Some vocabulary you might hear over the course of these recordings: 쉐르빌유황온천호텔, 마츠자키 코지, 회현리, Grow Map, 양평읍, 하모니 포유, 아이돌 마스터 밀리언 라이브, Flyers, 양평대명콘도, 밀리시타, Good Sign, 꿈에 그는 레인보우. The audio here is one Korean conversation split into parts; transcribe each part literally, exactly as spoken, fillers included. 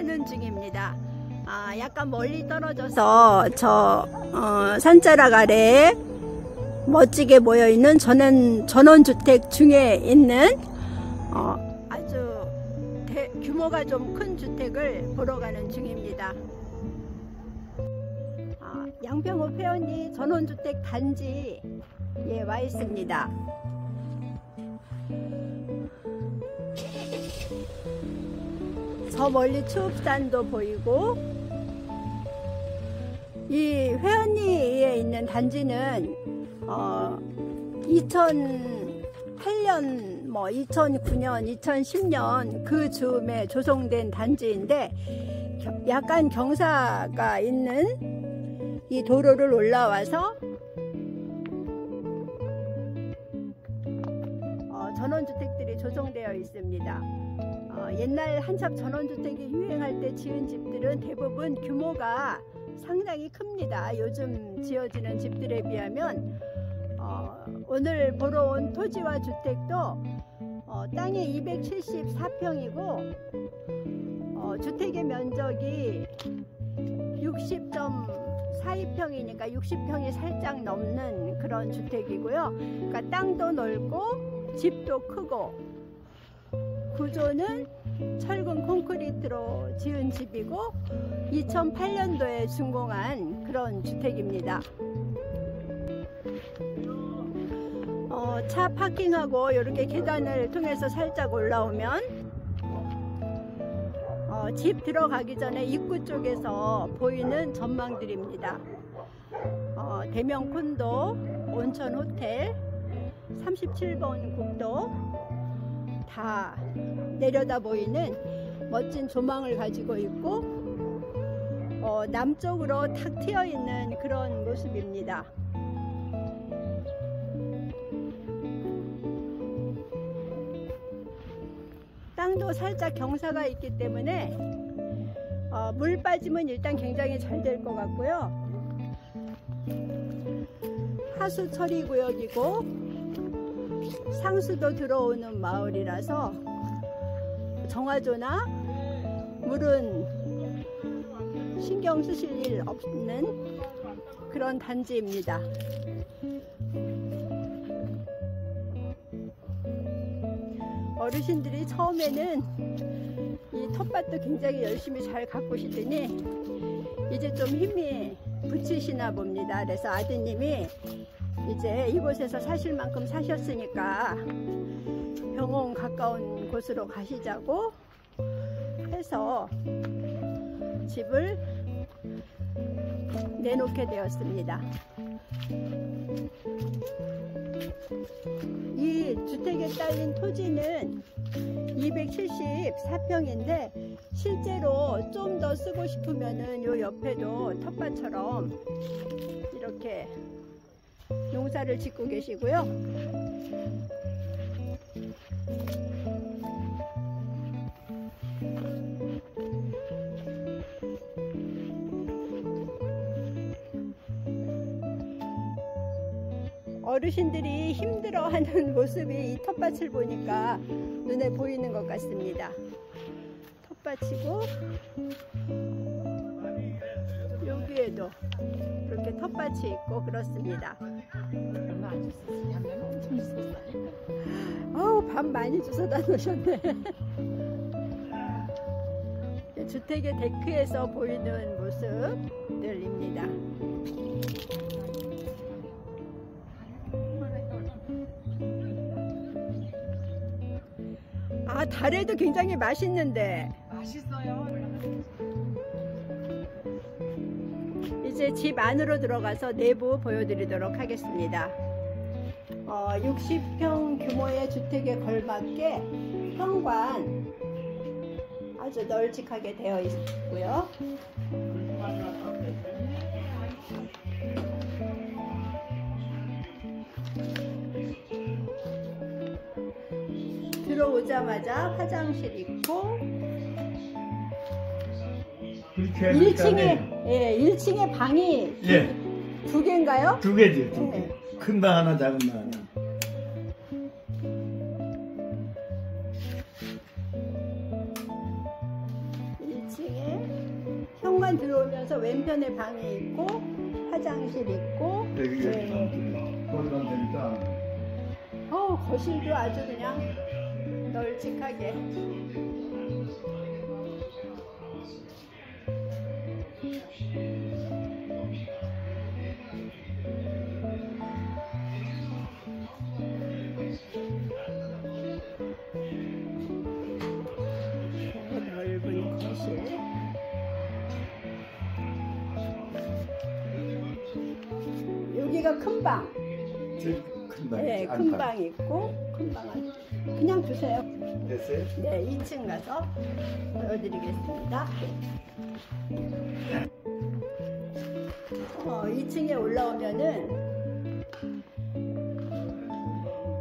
하는 중입니다. 아, 약간 멀리 떨어져서 저 어, 산자락 아래에 멋지게 모여있는 전원, 전원주택 중에 있는 어, 아주 대, 규모가 좀 큰 주택을 보러 가는 중입니다. 아, 양평읍 회현리 전원주택 단지에 와 있습니다. 저 멀리 추읍산도 보이고, 이 회현리에 있는 단지는 어, 이천팔 년, 뭐 이천구 년, 이천십 년 그 즈음에 조성된 단지인데, 약간 경사가 있는 이 도로를 올라와서 어, 전원주택들이 조성되어 있습니다. 어, 옛날 한참 전원주택이 유행할 때 지은 집들은 대부분 규모가 상당히 큽니다. 요즘 지어지는 집들에 비하면. 어, 오늘 보러 온 토지와 주택도 어, 땅이 이백칠십사 평이고 어, 주택의 면적이 육십 점 사이 평이니까 육십 평이 살짝 넘는 그런 주택이고요. 그러니까 땅도 넓고 집도 크고 구조는 철근 콘크리트로 지은 집이고 이천팔 년도에 준공한 그런 주택입니다. 어, 차 파킹하고 이렇게 계단을 통해서 살짝 올라오면 어, 집 들어가기 전에 입구 쪽에서 보이는 전망들입니다. 어, 대명콘도, 온천호텔, 삼십칠 번 국도 다 내려다 보이는 멋진 조망을 가지고 있고 어, 남쪽으로 탁 트여 있는 그런 모습입니다. 땅도 살짝 경사가 있기 때문에 어, 물 빠짐은 일단 굉장히 잘 될 것 같고요. 하수 처리 구역이고 상수도 들어오는 마을이라서 정화조나 물은 신경 쓰실 일 없는 그런 단지입니다. 어르신들이 처음에는 이 텃밭도 굉장히 열심히 잘 가꾸시더니 이제 좀 힘이 붙이시나 봅니다. 그래서 아드님이 이제 이곳에서 사실 만큼 사셨으니까 병원 가까운 곳으로 가시자고 해서 집을 내놓게 되었습니다. 이 주택에 딸린 토지는 이백칠십사 평인데 실제로 좀 더 쓰고 싶으면은 요 옆에도 텃밭처럼 이렇게 농사를 짓고 계시고요. 어르신들이 힘들어하는 모습이 이 텃밭을 보니까 눈에 보이는 것 같습니다. 텃밭이고 여기에도 이렇게 텃밭이 있고 그렇습니다. 아우, 밥 많이 주워다 놓으셨네. 주택의 데크에서 보이는 모습들입니다. 아, 달에도 굉장히 맛있는데. 맛있어요. 이제 집 안으로 들어가서 내부 보여드리도록 하겠습니다. 어, 육십 평 규모의 주택에 걸맞게 현관 아주 널찍하게 되어 있고요. 들어오자마자 화장실 있고 일 층에 예, 일 층에 방이 예. 두 개인가요? 두 개지. 두 개. 큰 방 하나, 작은 방 하나. 일 층에 조금만 들어오면서 왼편에 방이 있고 화장실 있고. 여기 여기 거기만 되니까. 어 거실도 아주 그냥 널찍하게. 넓은 거실. 여기가 큰 방. 제일 큰 방. 네, 큰 방 있고 큰 방 안. 그냥 주세요. 됐어요? 네, 이 층 가서 보여드리겠습니다. 어, 이 층에 올라오면은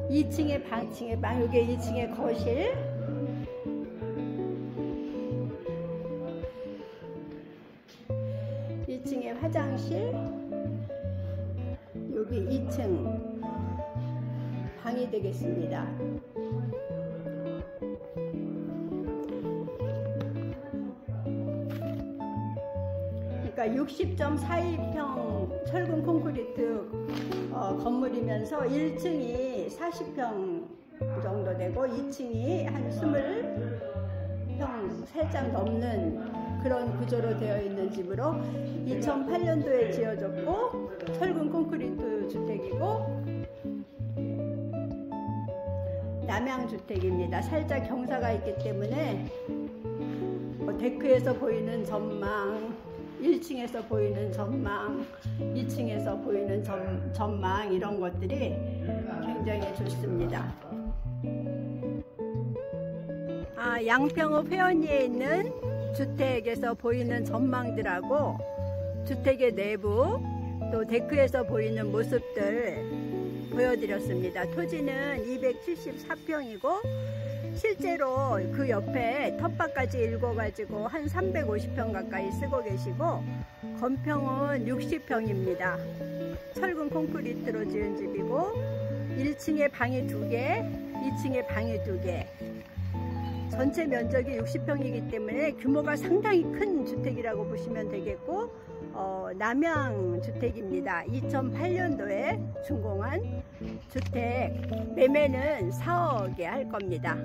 이 층에 방, 이 층에 방, 이게 이 층에 거실. 이 층에 화장실. 여기 이 층 방이 되겠습니다. 그러니까 육십 점 사십이 평 철근 콘크리트 어, 건물이면서 일 층이 사십 평 정도 되고 이 층이 한 이십 평 살짝 넘는 그런 구조로 되어 있는 집으로 이천팔 년도에 지어졌고 철근 콘크리트 주택이고 남향주택입니다. 살짝 경사가 있기 때문에 뭐 데크에서 보이는 전망, 일 층에서 보이는 전망, 이 층에서 보이는 전, 전망 이런 것들이 굉장히 좋습니다. 아, 양평읍 회현리에 있는 주택에서 보이는 전망들하고 주택의 내부 또 데크에서 보이는 모습들 보여드렸습니다. 토지는 이백칠십사 평이고 실제로 그 옆에 텃밭까지 일궈가지고 한 삼백오십 평 가까이 쓰고 계시고 건평은 육십 평입니다. 철근 콘크리트로 지은 집이고 일 층에 방이 두 개, 이 층에 방이 두 개. 전체 면적이 육십 평이기 때문에 규모가 상당히 큰 주택이라고 보시면 되겠고 어, 남양주택입니다. 이천팔 년도에 준공한 주택 매매는 사억에 할 겁니다.